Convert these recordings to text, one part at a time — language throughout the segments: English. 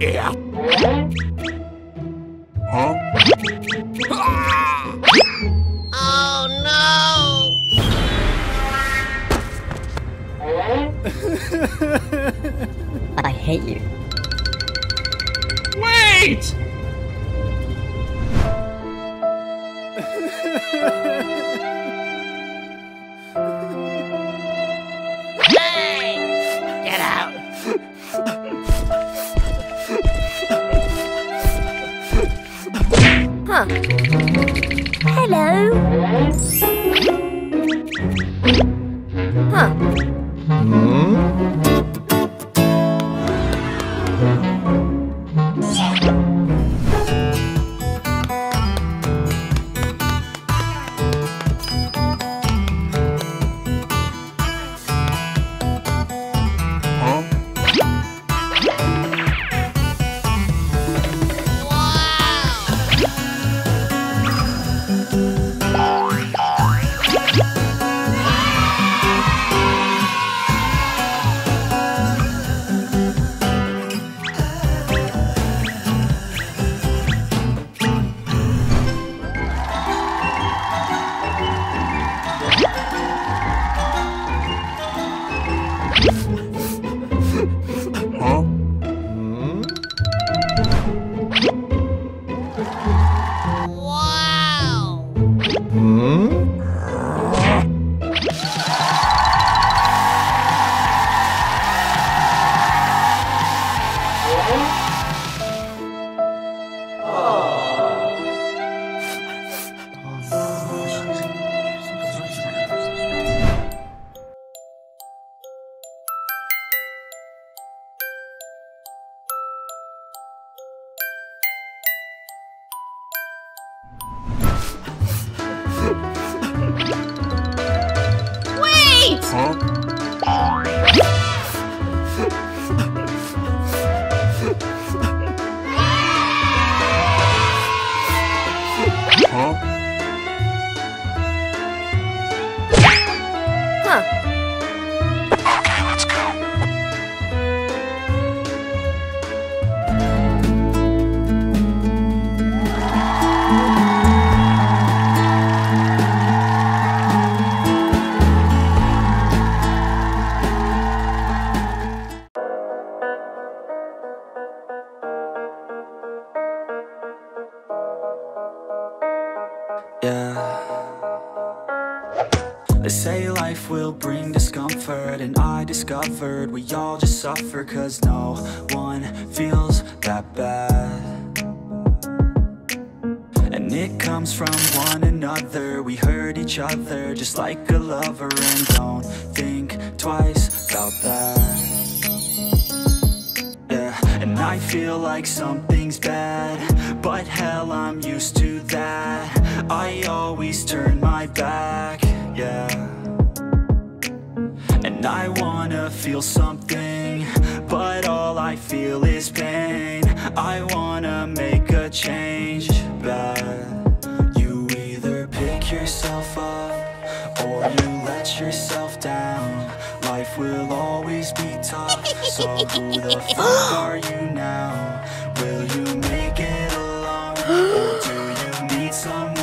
Yeah. Huh? Ah! Oh no! I hate you. Wait! Hey! Get out! Huh. Hello. Huh. We all just suffer 'cause no one feels that bad, and it comes from one another. We hurt each other just like a lover, and don't think twice about that. Yeah, and I feel like something's bad, but hell, I'm used to that. I always turn my back, yeah. And I wanna feel something, but all I feel is pain. I wanna make a change, but you either pick yourself up, or you let yourself down. Life will always be tough, so who the fuck are you now? Will you make it alone, or do you need someone?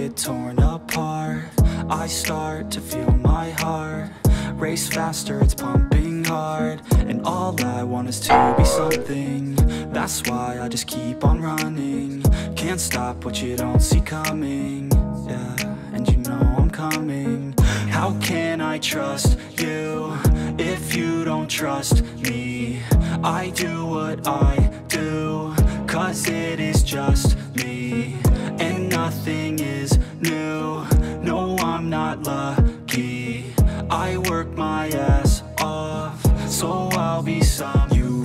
Get torn apart, I start to feel my heart race faster, it's pumping hard, and all I want is to be something. That's why I just keep on running, can't stop what you don't see coming. Yeah, and you know I'm coming. How can I trust you if you don't trust me? I do what I do 'cause it is just me, and nothing is new. No, I'm not lucky. I work my ass off, so I'll be some. You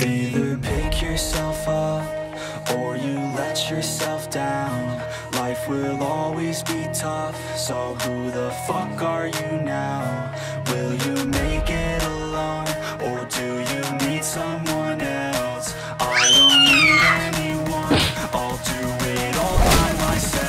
tough, so who the fuck are you now? Will you make it alone, or do you need someone else? I don't need anyone, I'll do it all by myself.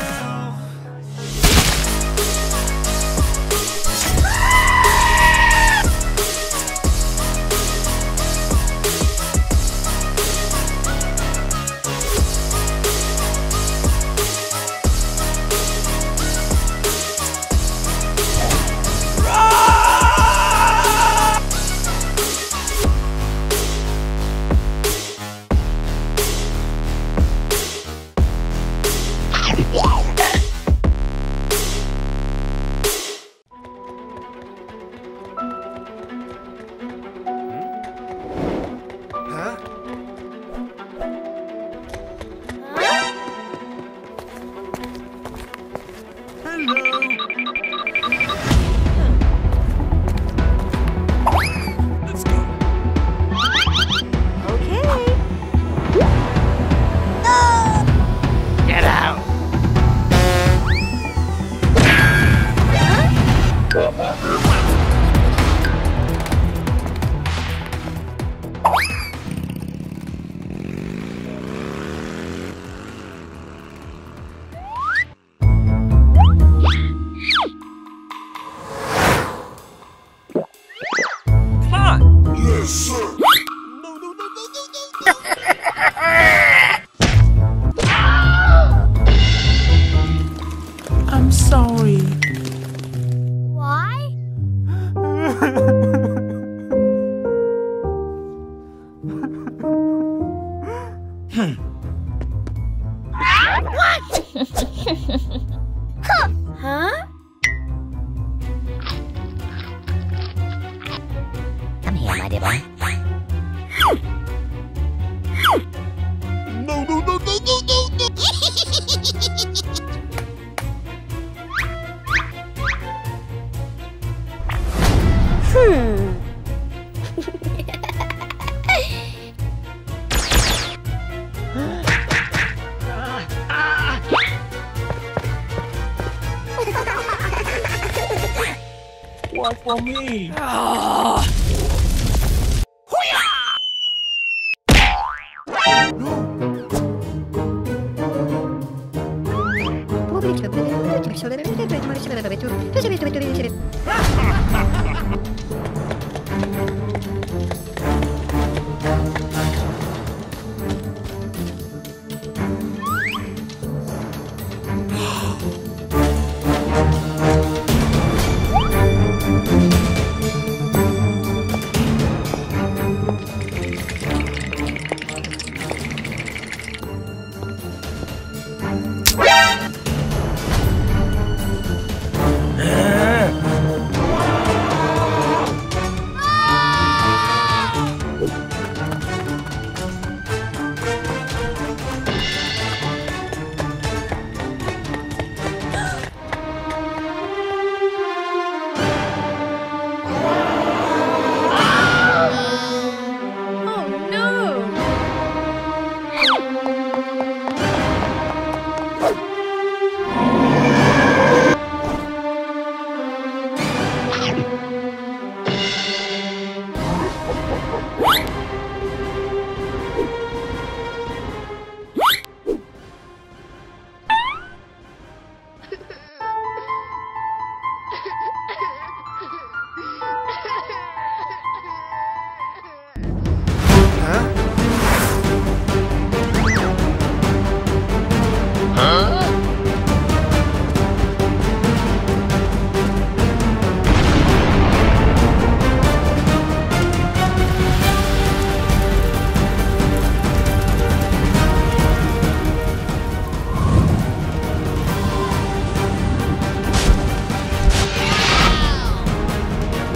What for me?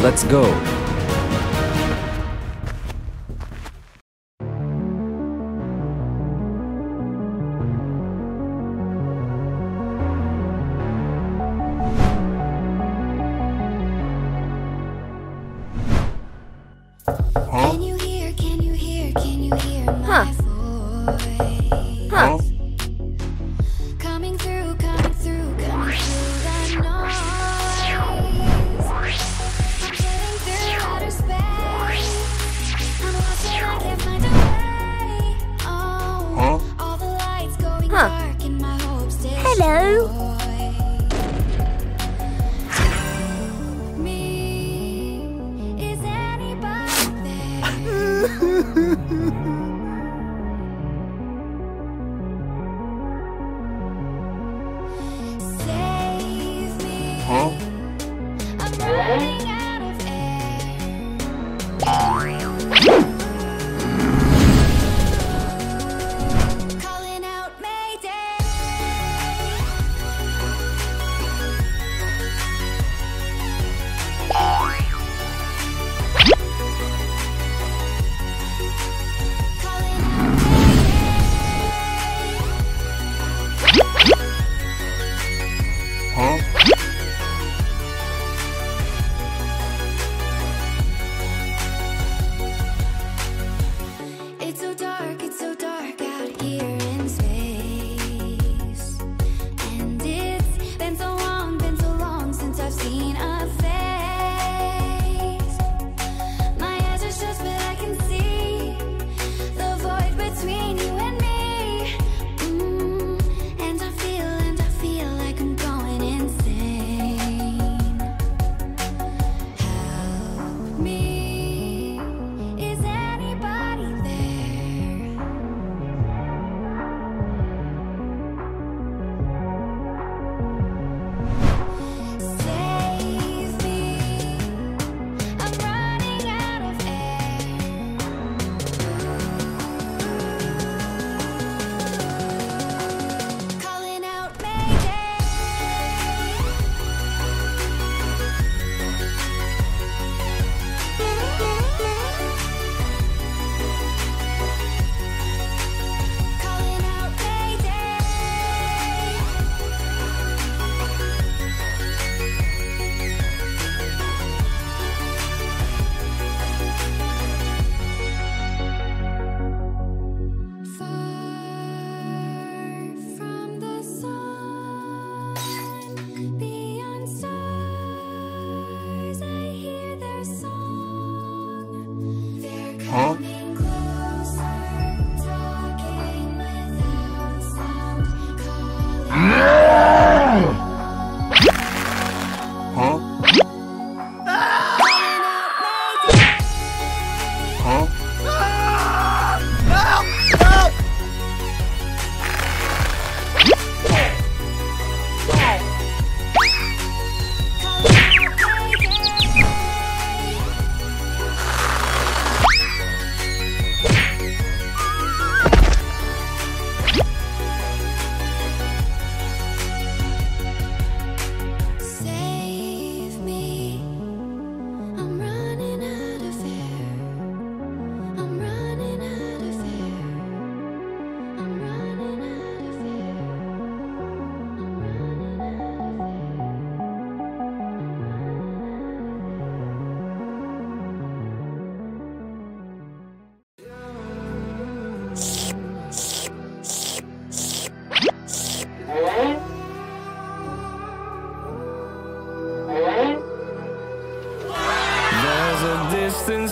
Let's go. Can you hear my voice? Coming through, coming through, coming through.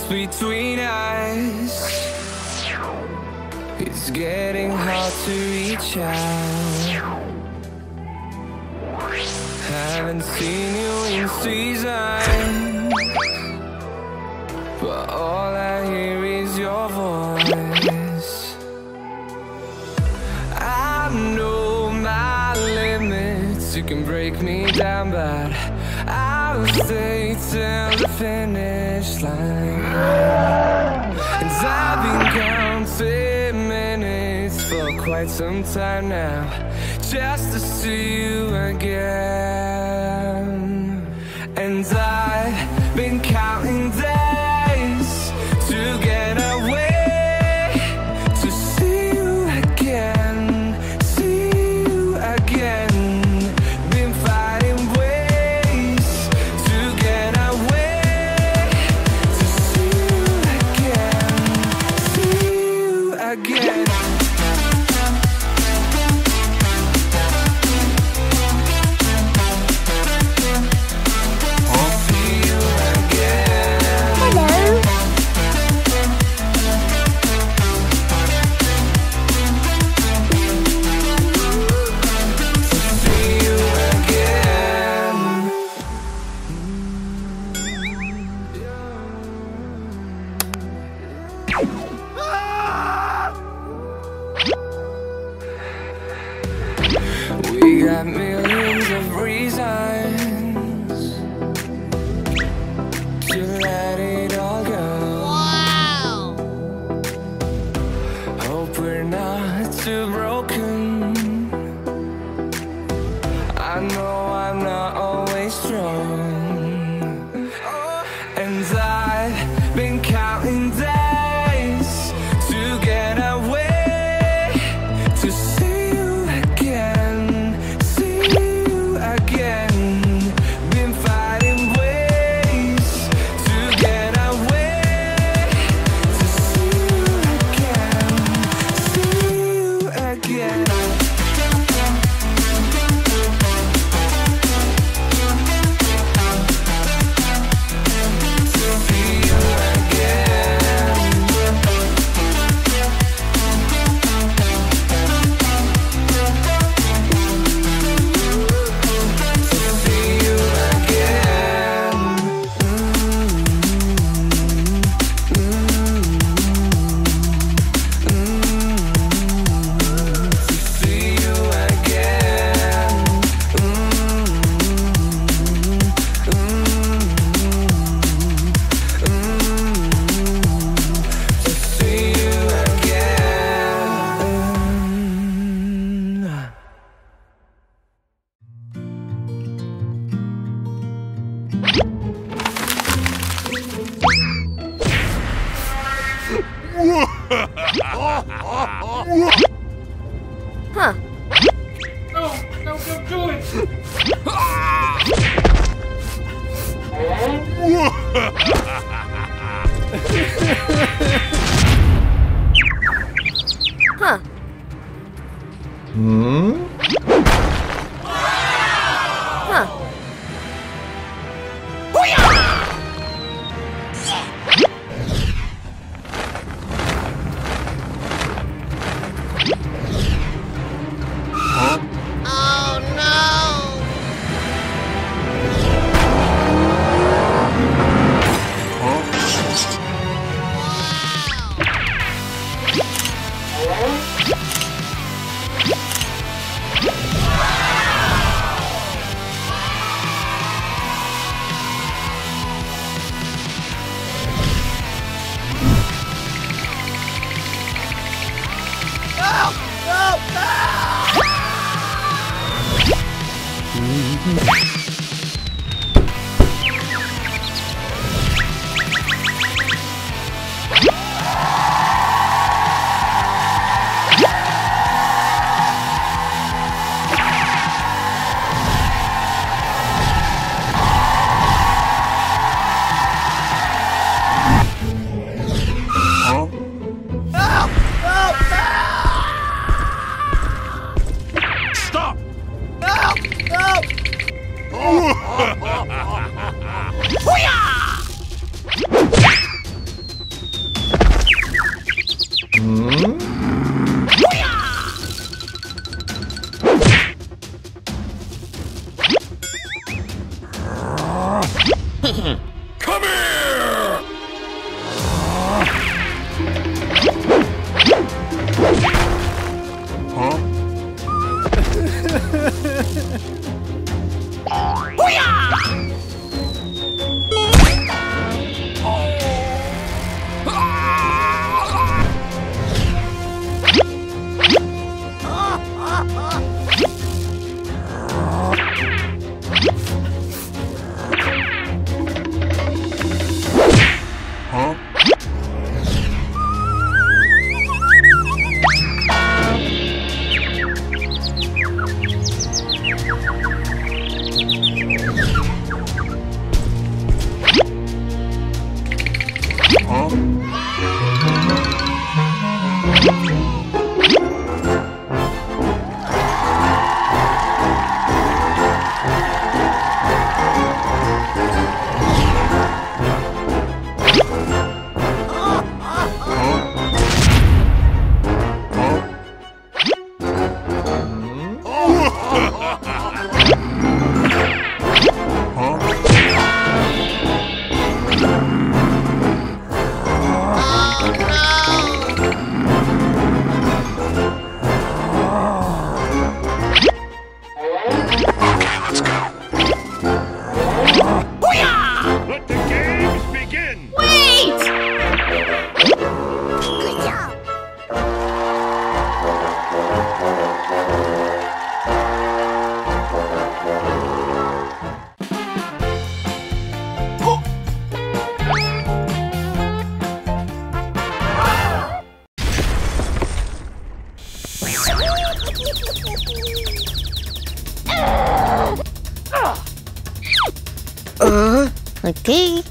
Between us, it's getting hard to reach out. Haven't seen you in seasons, but all I hear is your voice. I know my limits, you can break me down, but I'll stay till the finish line. And I've been counting minutes for quite some time now, just to see you again. And I've been counting days to get away, to see you again, been fighting ways again. Huh. No, no, don't do it. Huh. Hmm? Huh. Okay.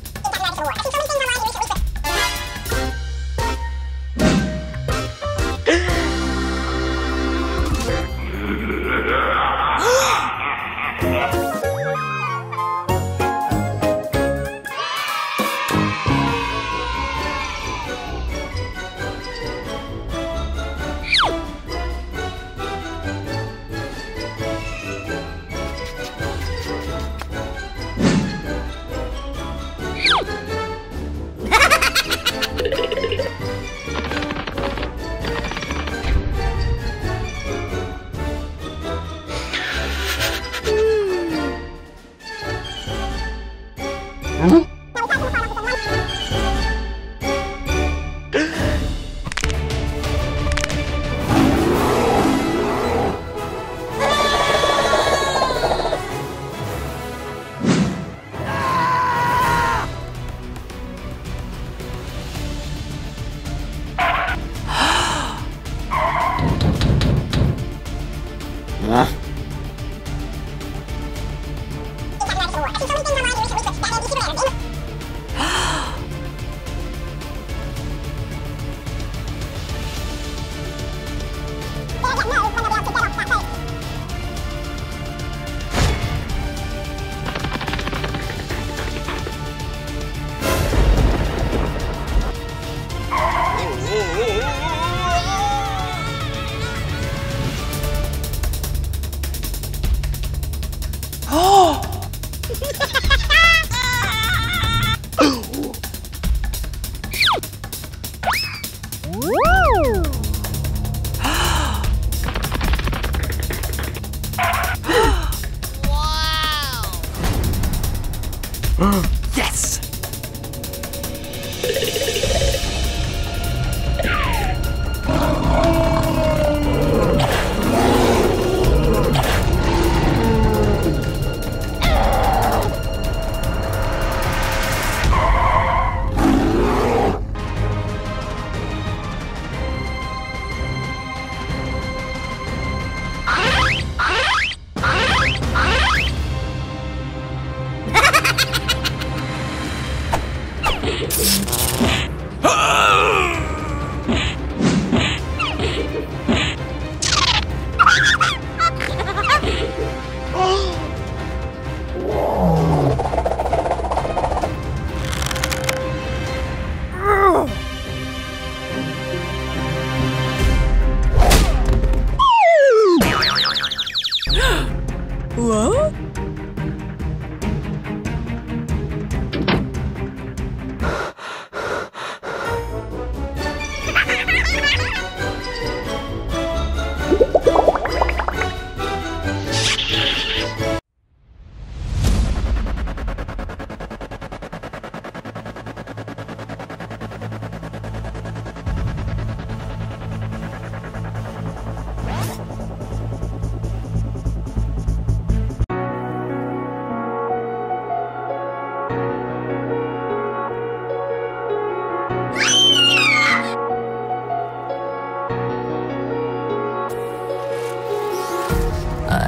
Yes!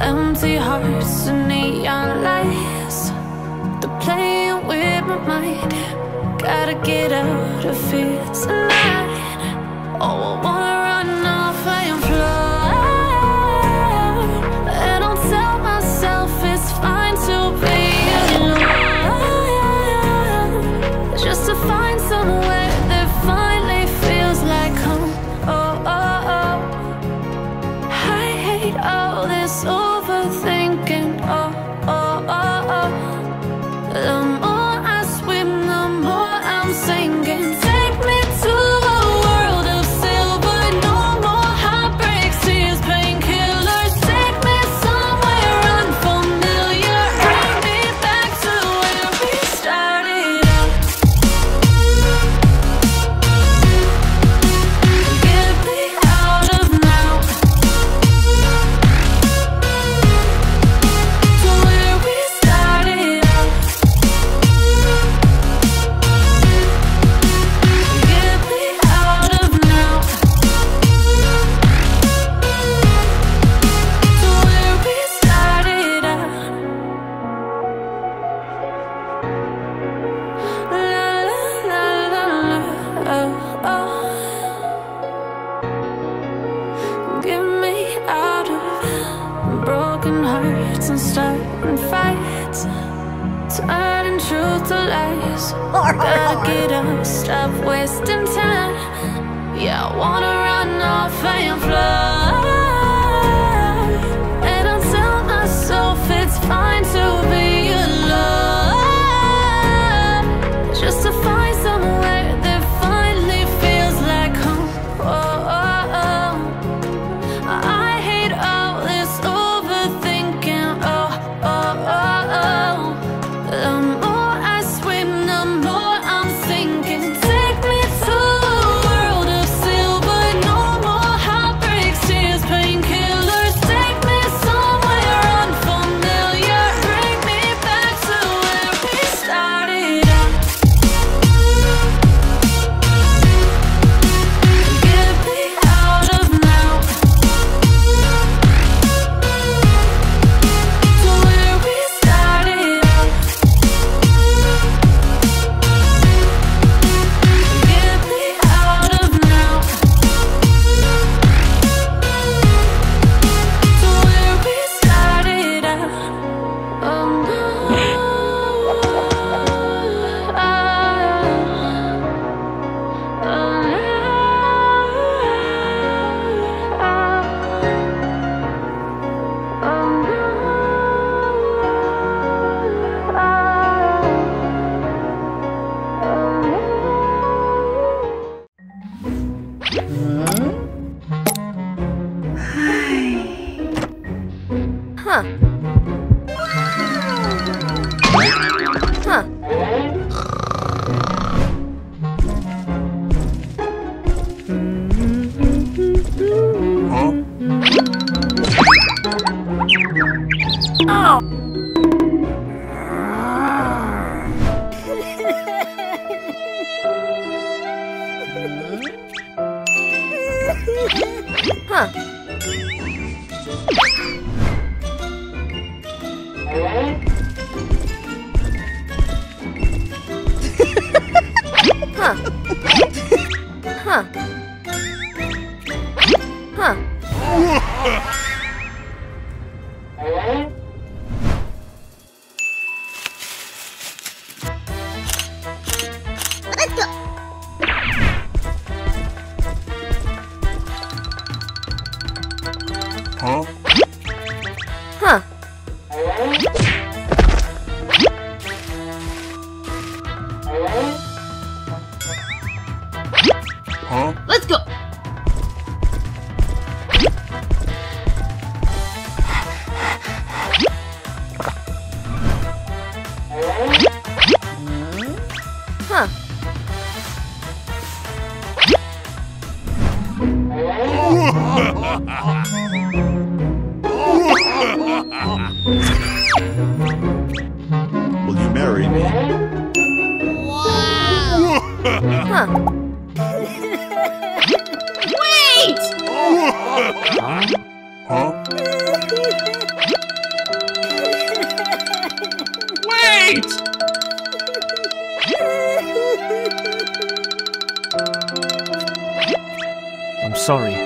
Empty hearts and neon lights, they're playing with my mind. Gotta get out of here tonight. Oh, I wanna run off and fly, and I'll tell myself it's fine to be alone, just to find somewhere that finally feels like home. Oh, oh, oh, I hate all this overthinking, oh, oh, oh, oh. The more I swim, the more I'm sinking. Take me to a world of silver, no more heartbreaks, tears, painkillers. Take me somewhere unfamiliar, bring me back to where we started out. Get me out of now. Get me out of broken hearts and starting fights, turning truth to lies. Gotta get up, stop wasting time. Yeah, I wanna run off and fly, and I'll tell myself it's fine to be alone, just to find somewhere that finally feels like home. Oh, Huh. Huh. Huh. Huh? Huh. Huh? Let's go. Huh. Will you marry me? Wow. Huh. Huh? Wait! I'm sorry. Huh?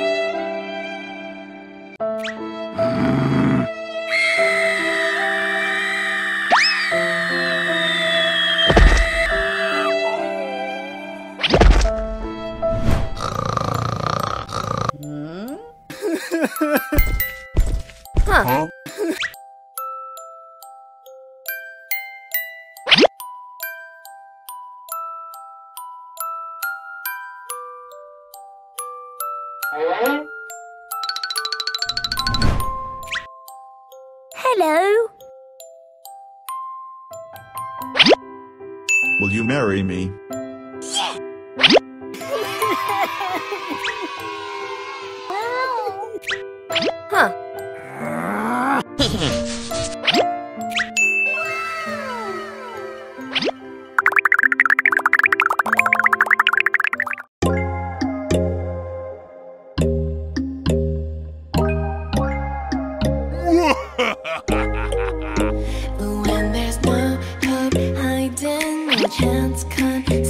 Hello. Will you marry me? Yeah. Huh. When there's no hope hiding, my chance can't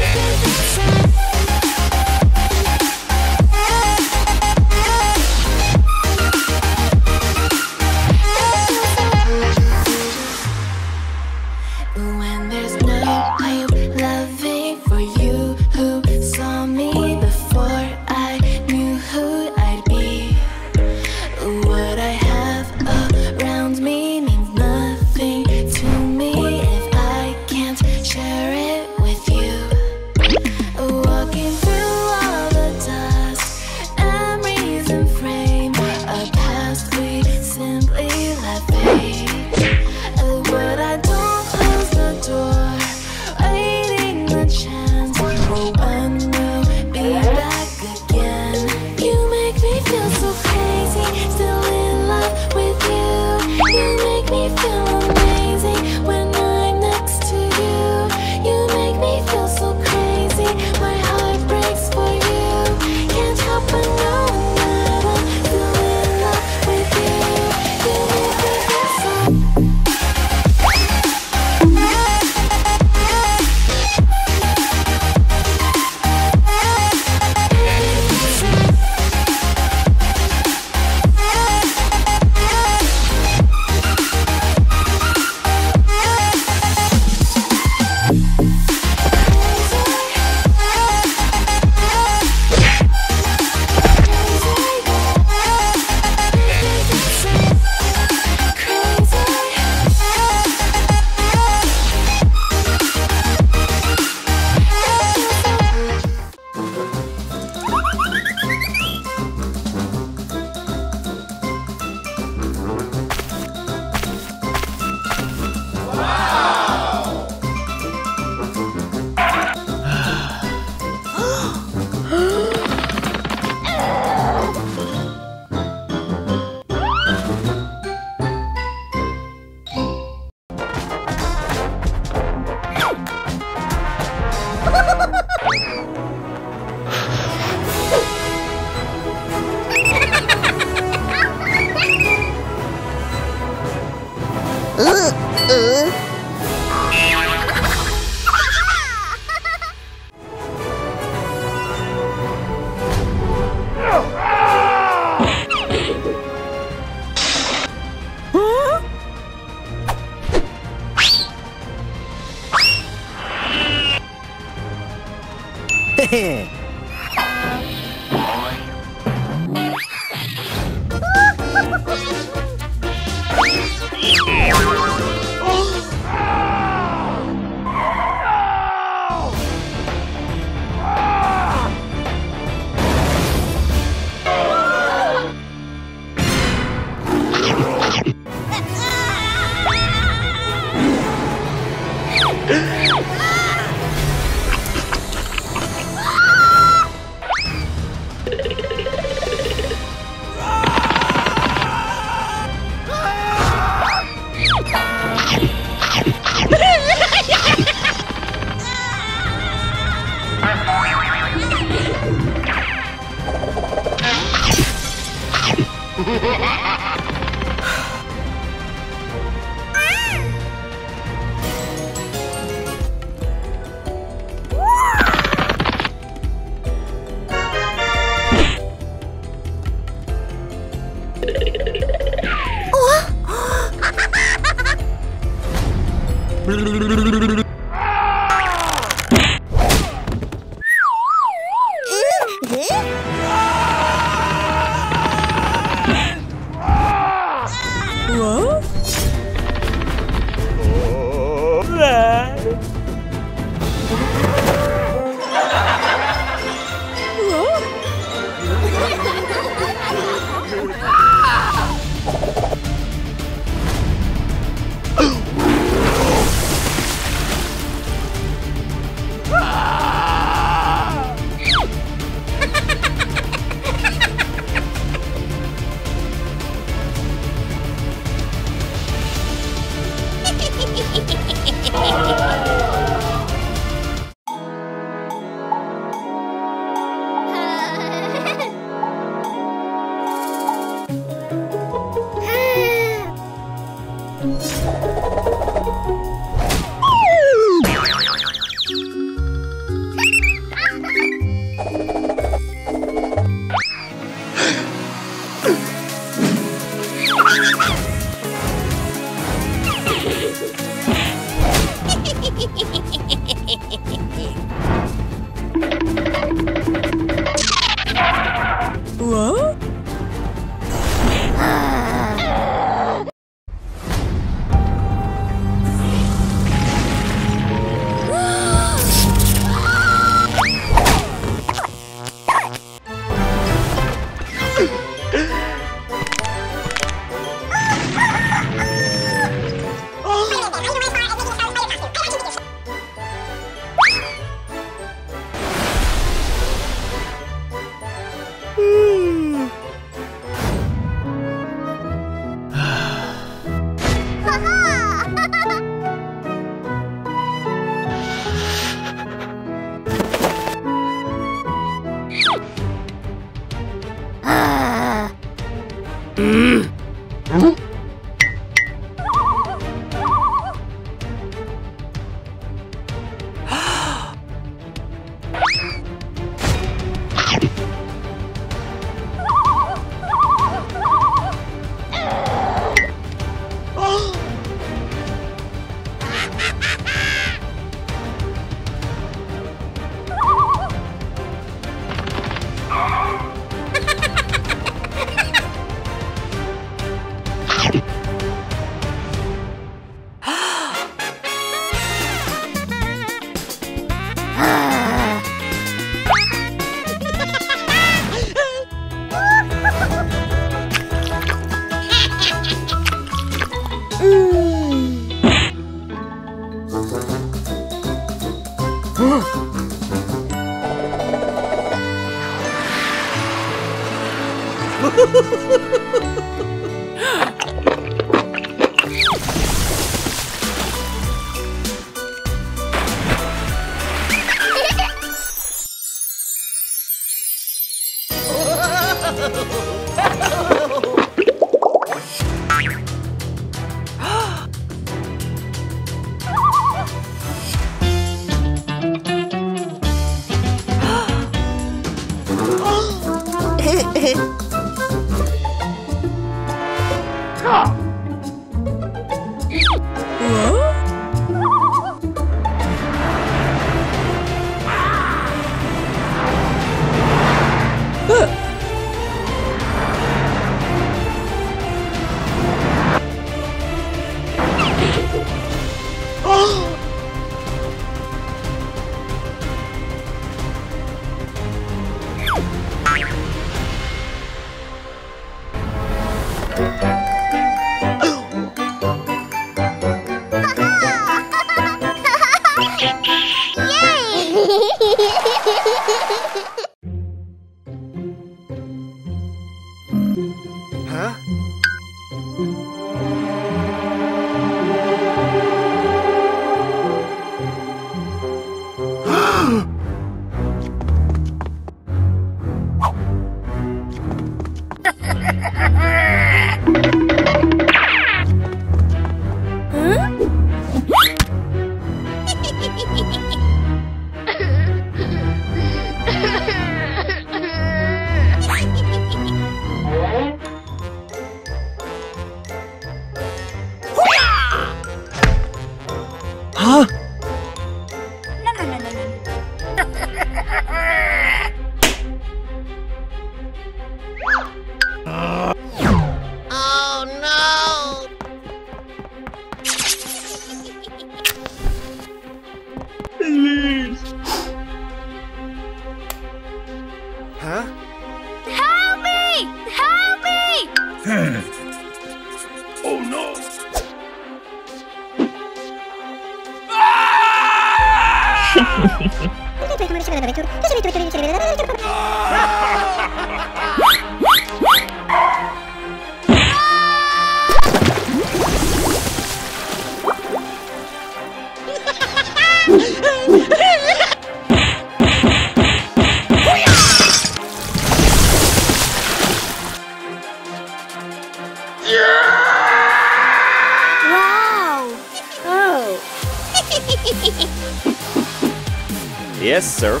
Yes, sir.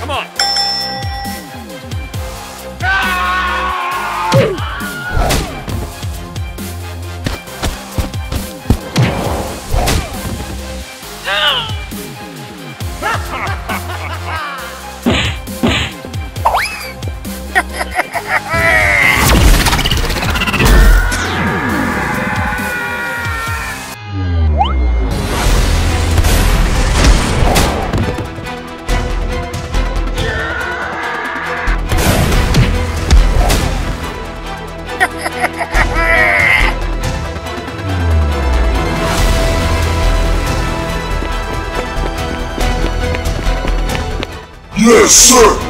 Come on. Yes, sir!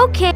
Okay.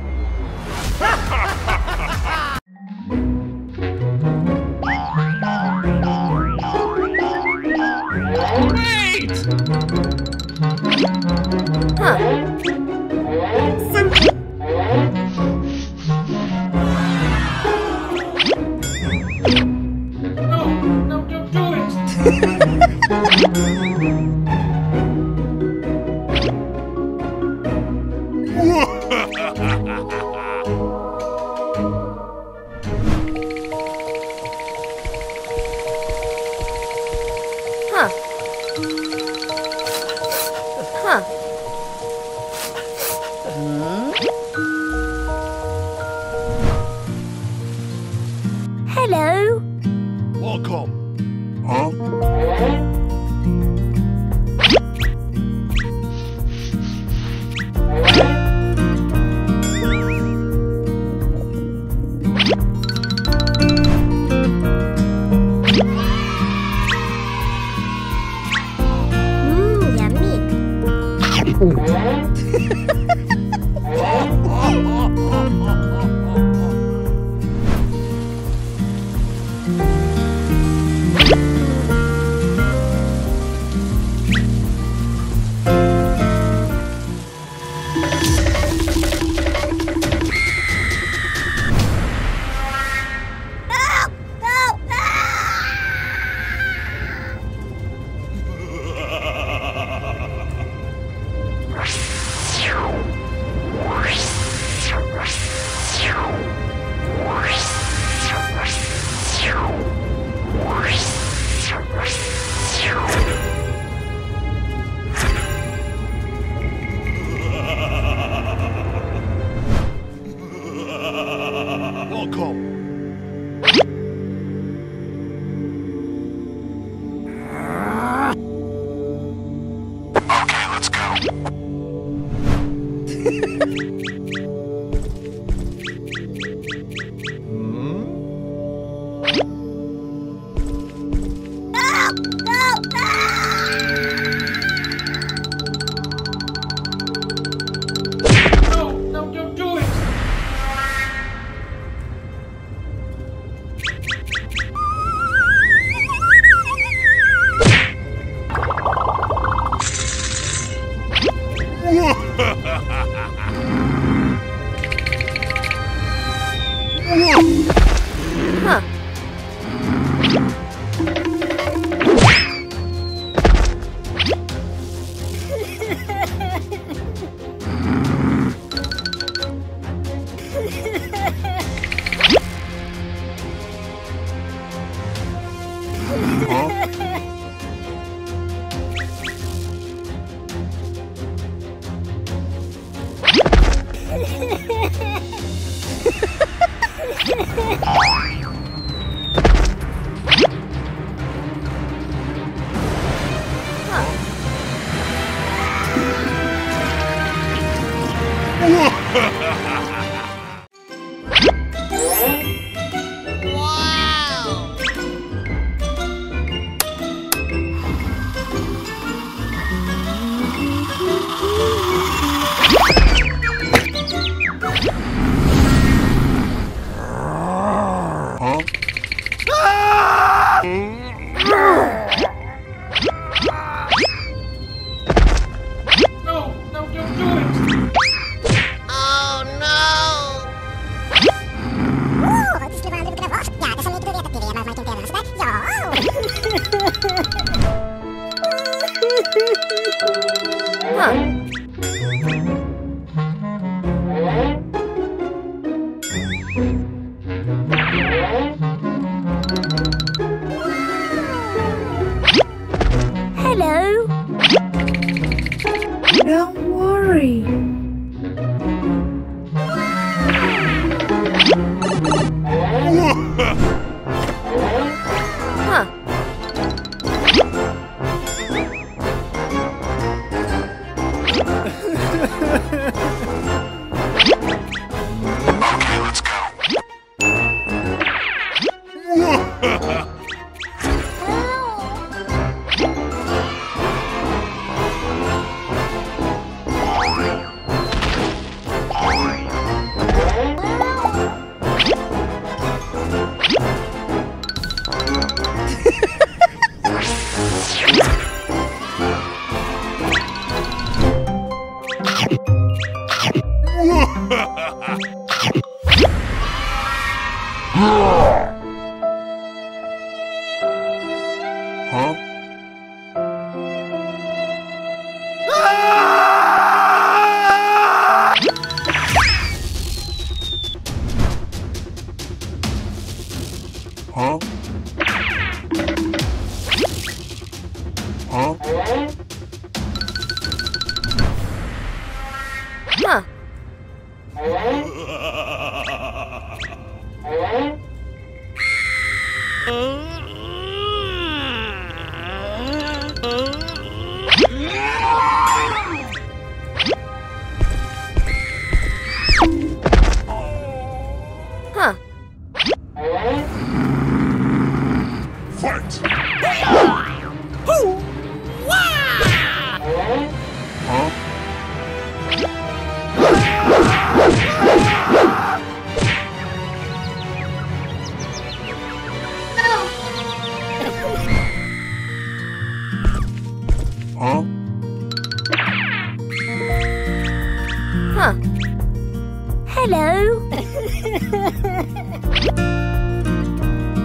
Huh. Hello. Don't worry. Huh. Okay, let's go. Huh? Huh? Huh? Huh? Huh. Fight! Huh? Huh. Hello.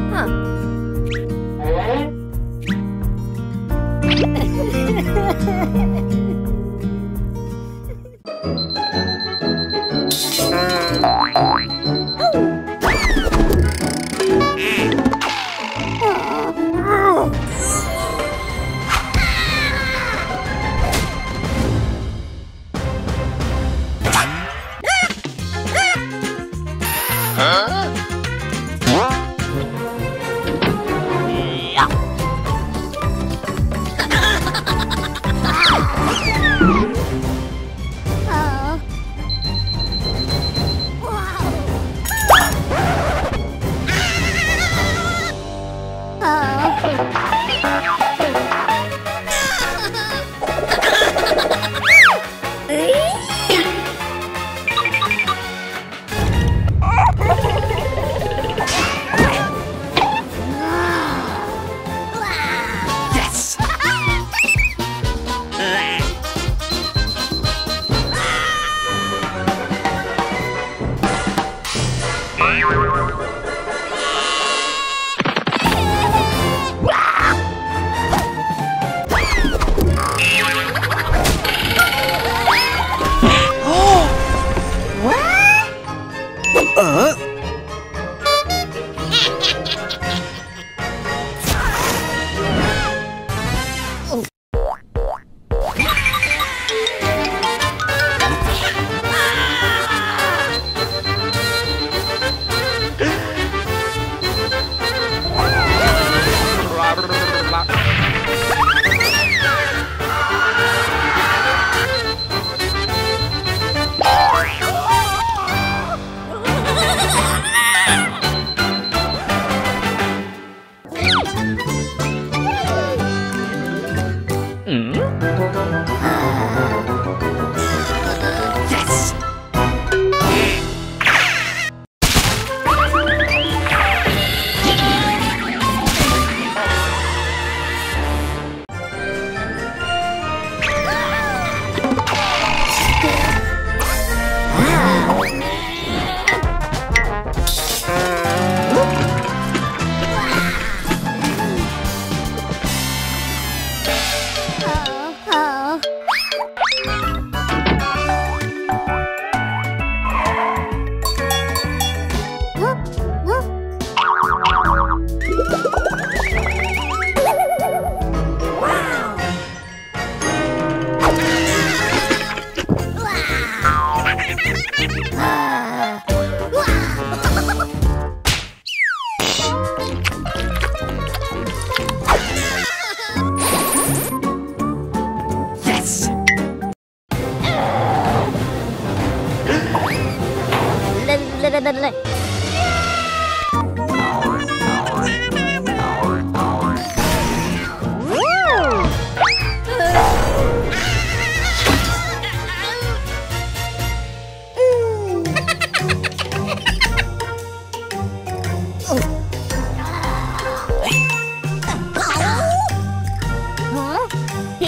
Huh. Wow.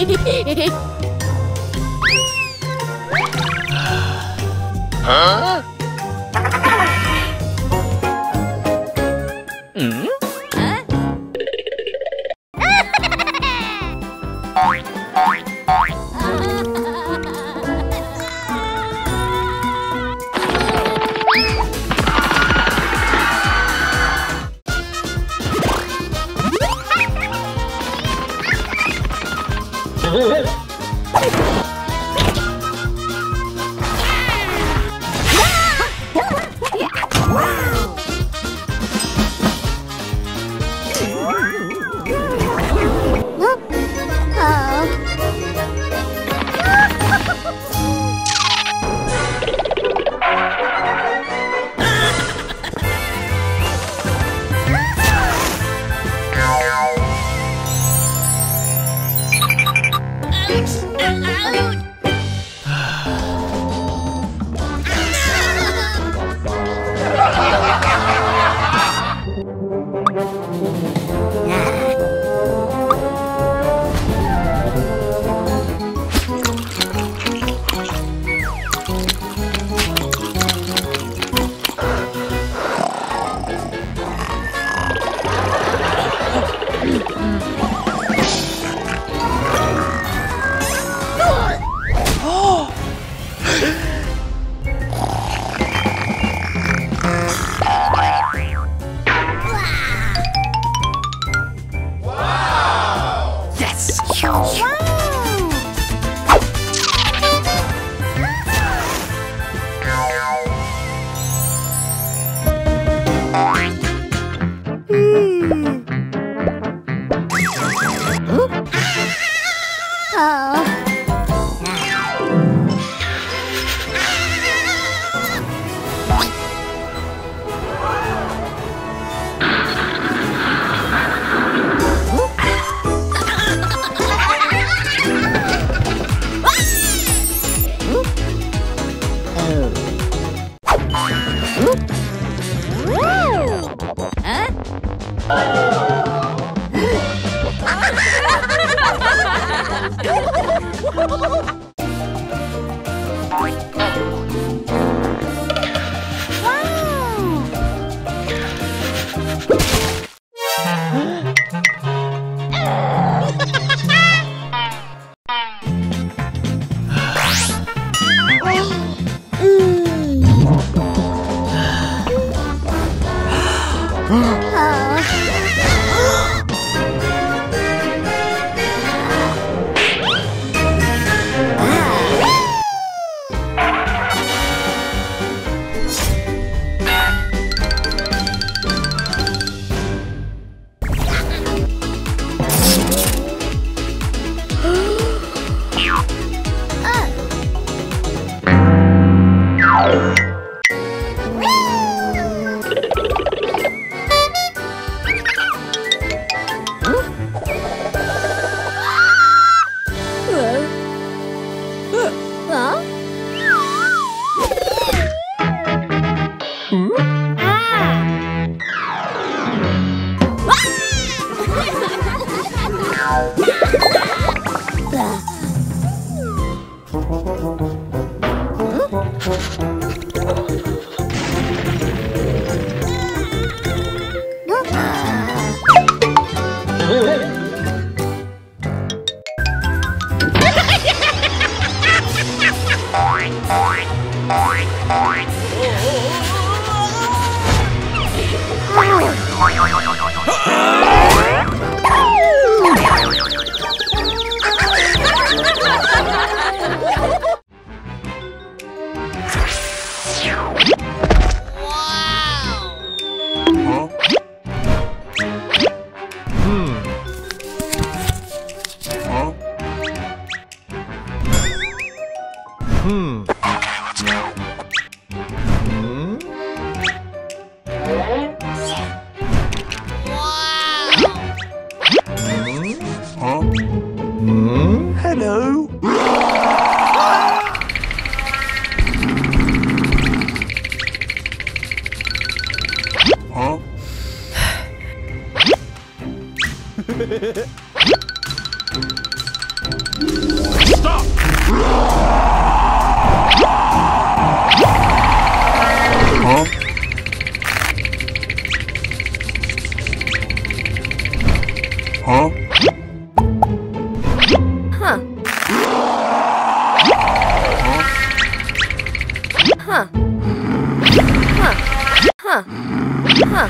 Huh? Hmm? Huh? Huh. Huh. Huh.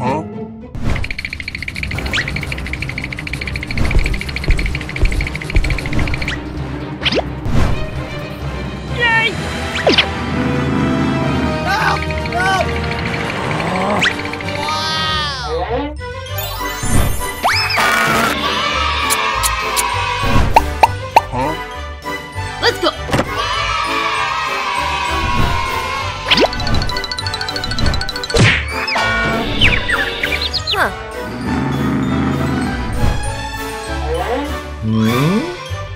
Huh? Yay! Help! Help! Wow! Huh? Let's go! Let's go. Wow. Huh?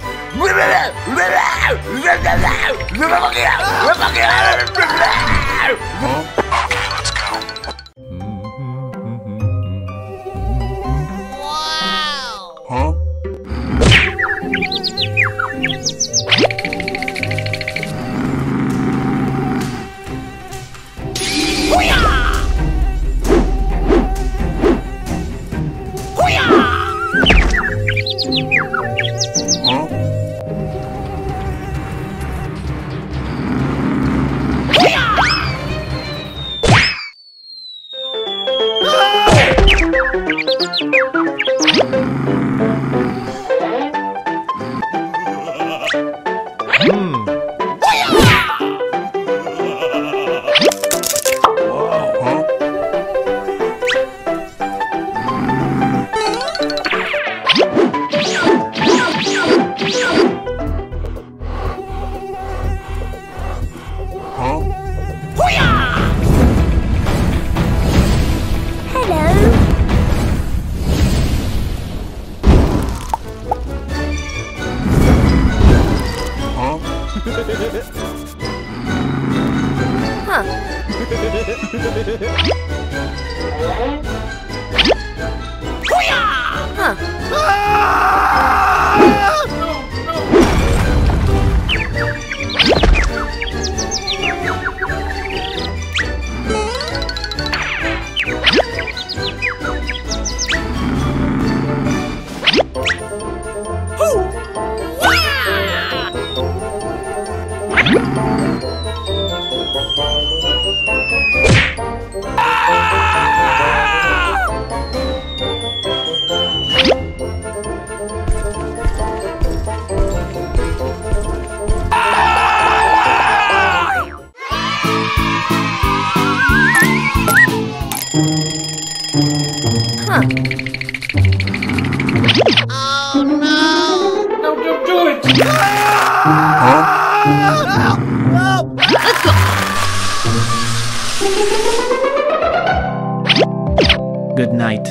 Good night.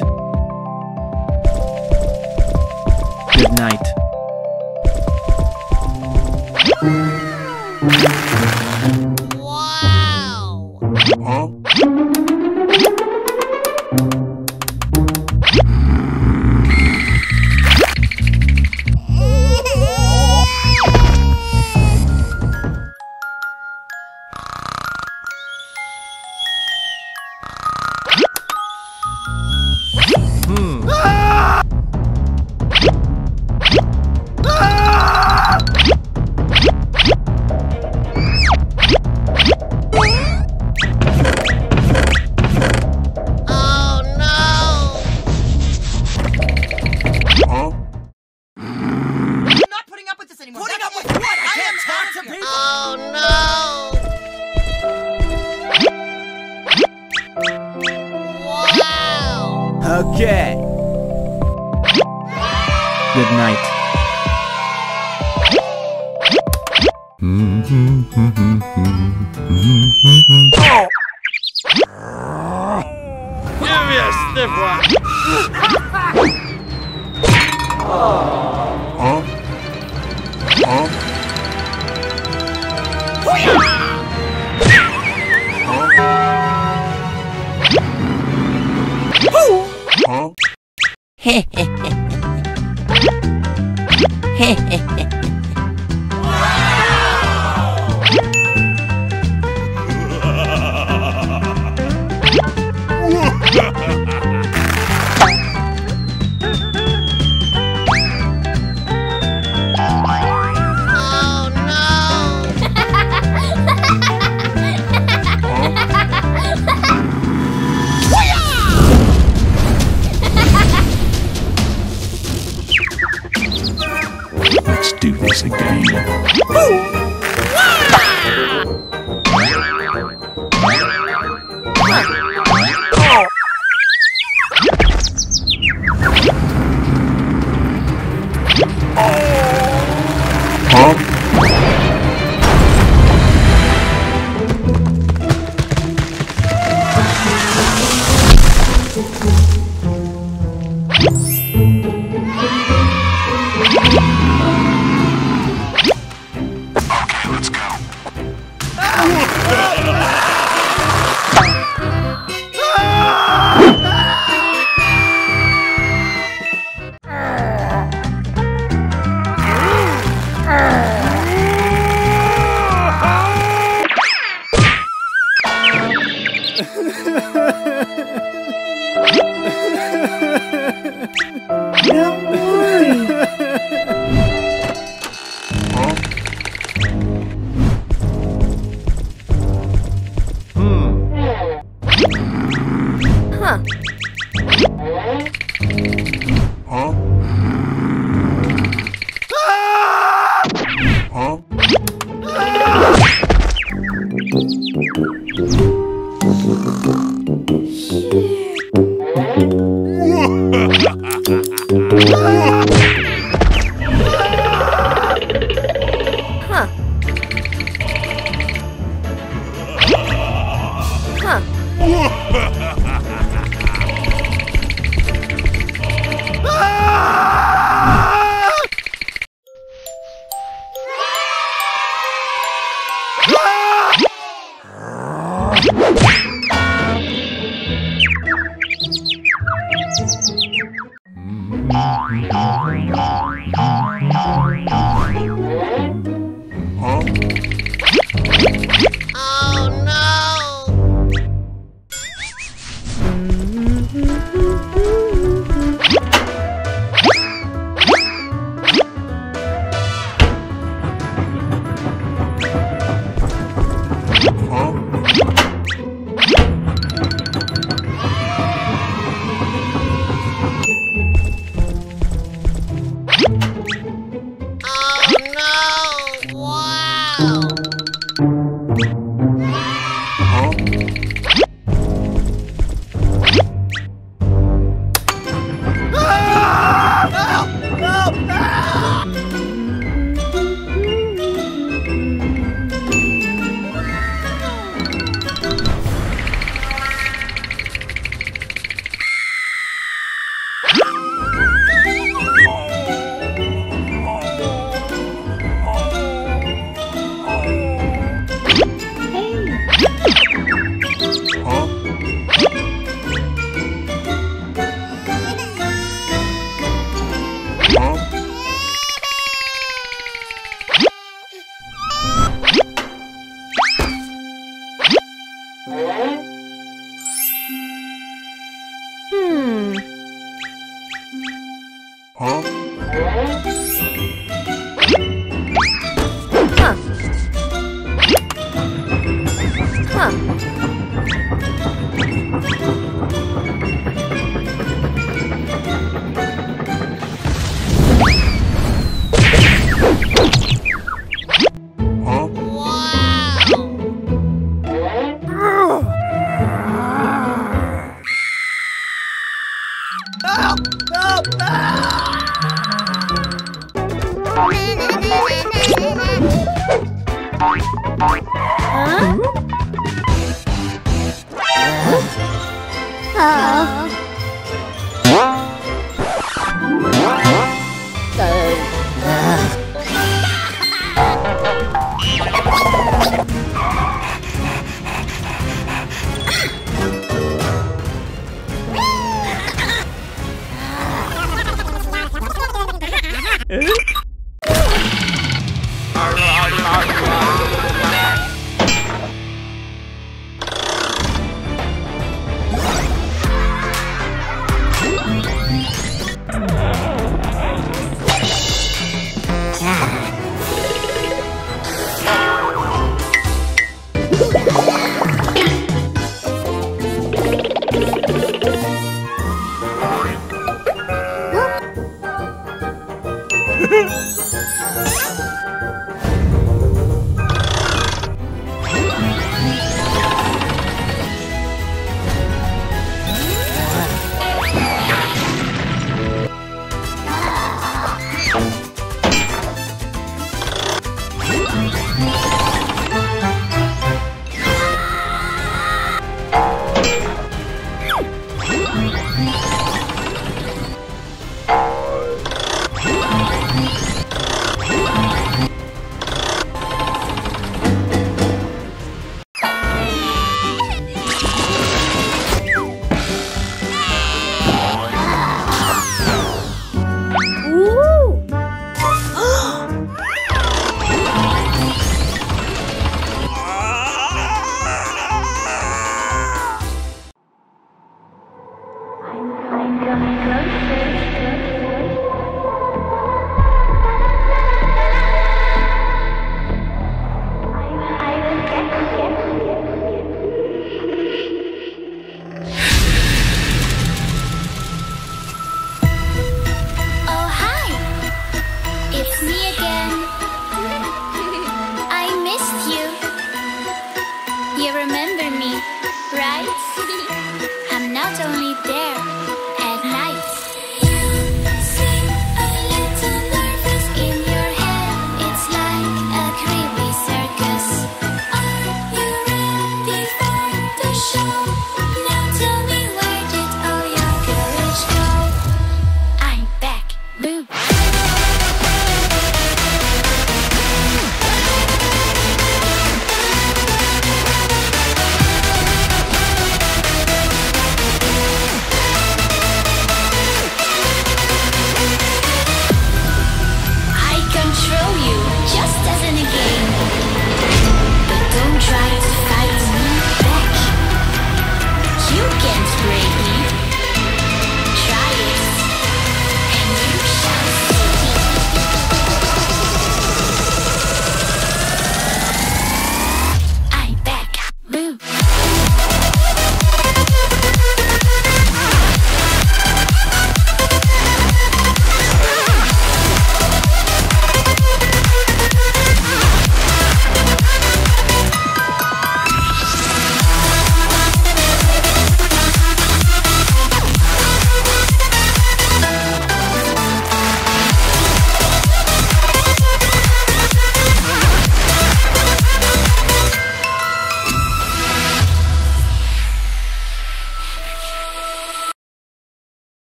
Good night. Wow. Huh? Okay. Good night. Give me a stiff one. Huh? Huh? Heh heh heh heh. Wow! this again.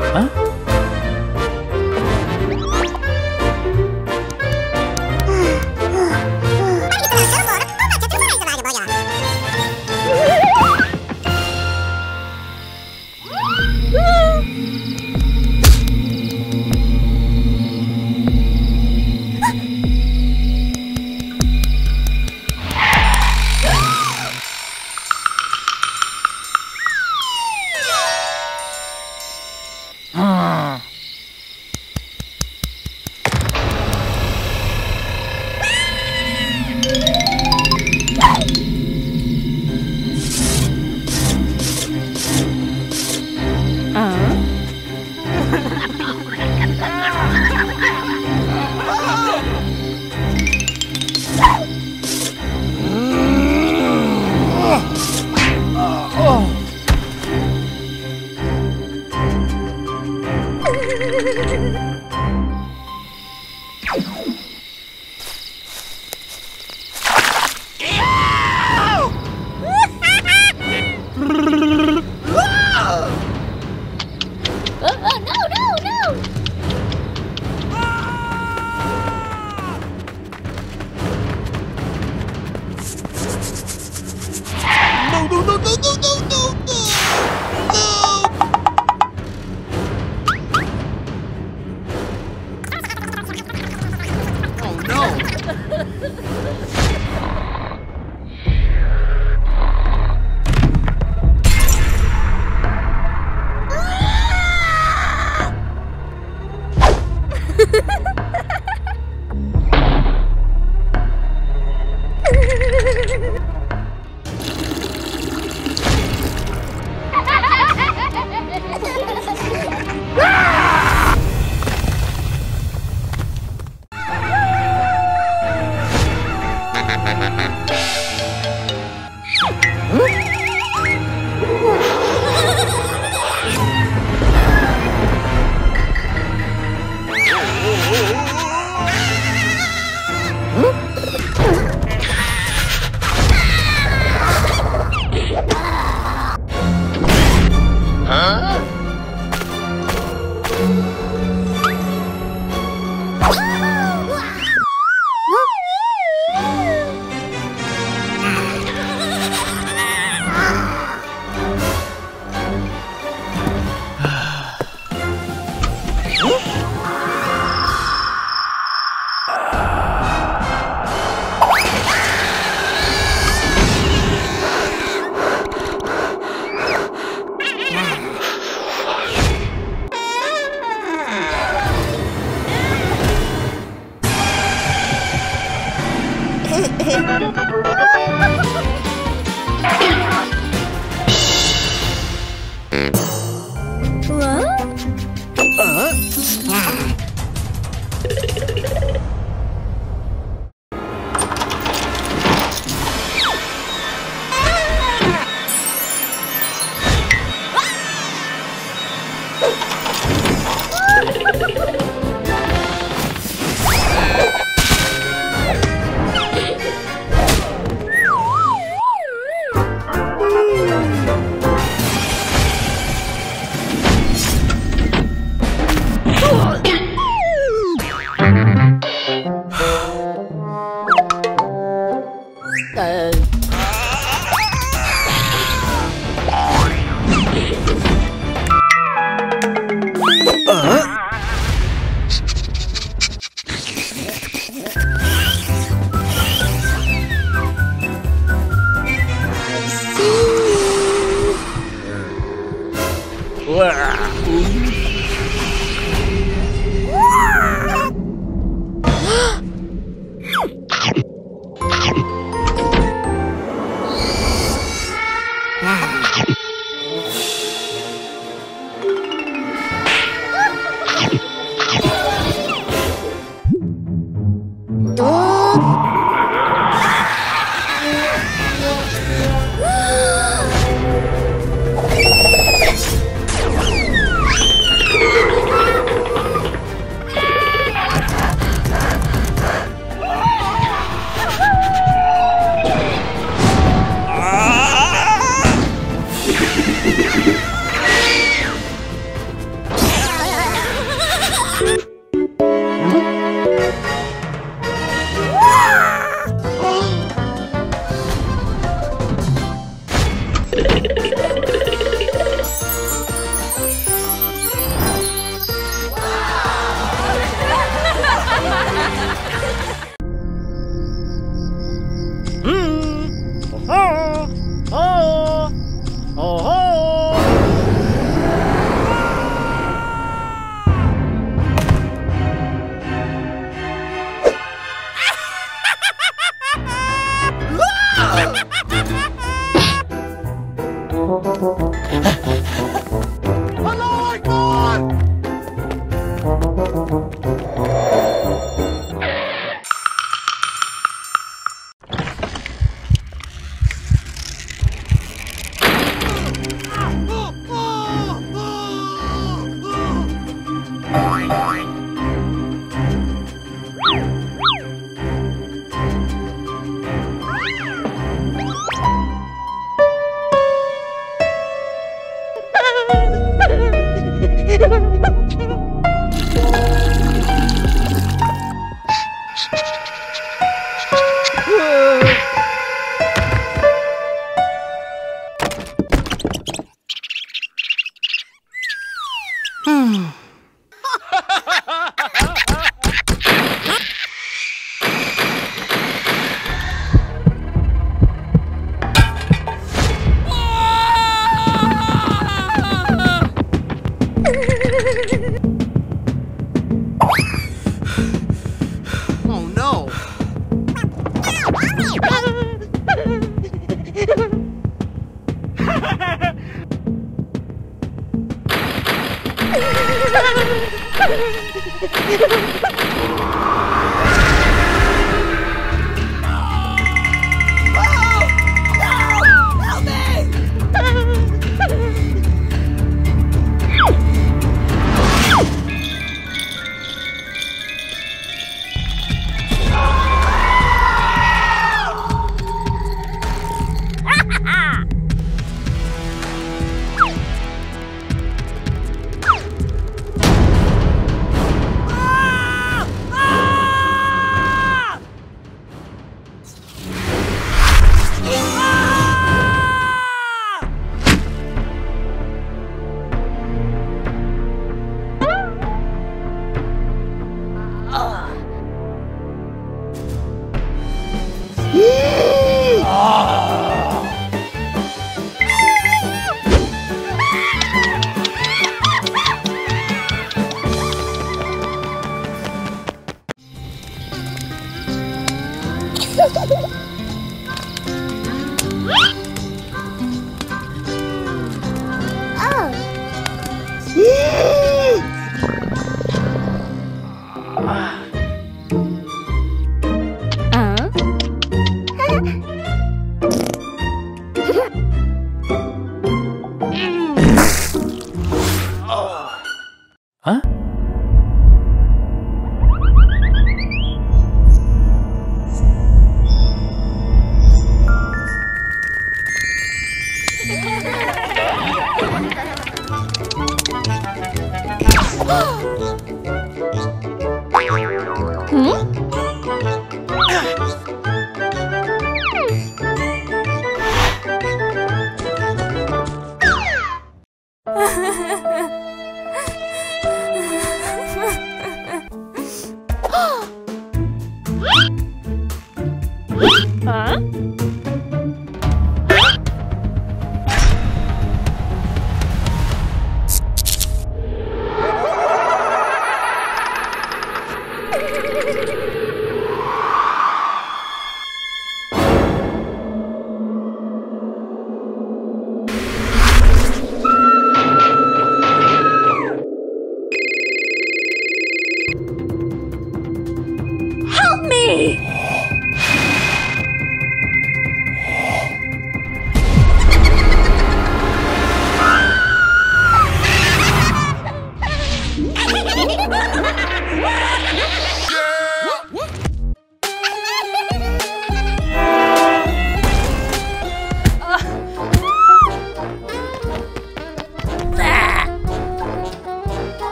Huh?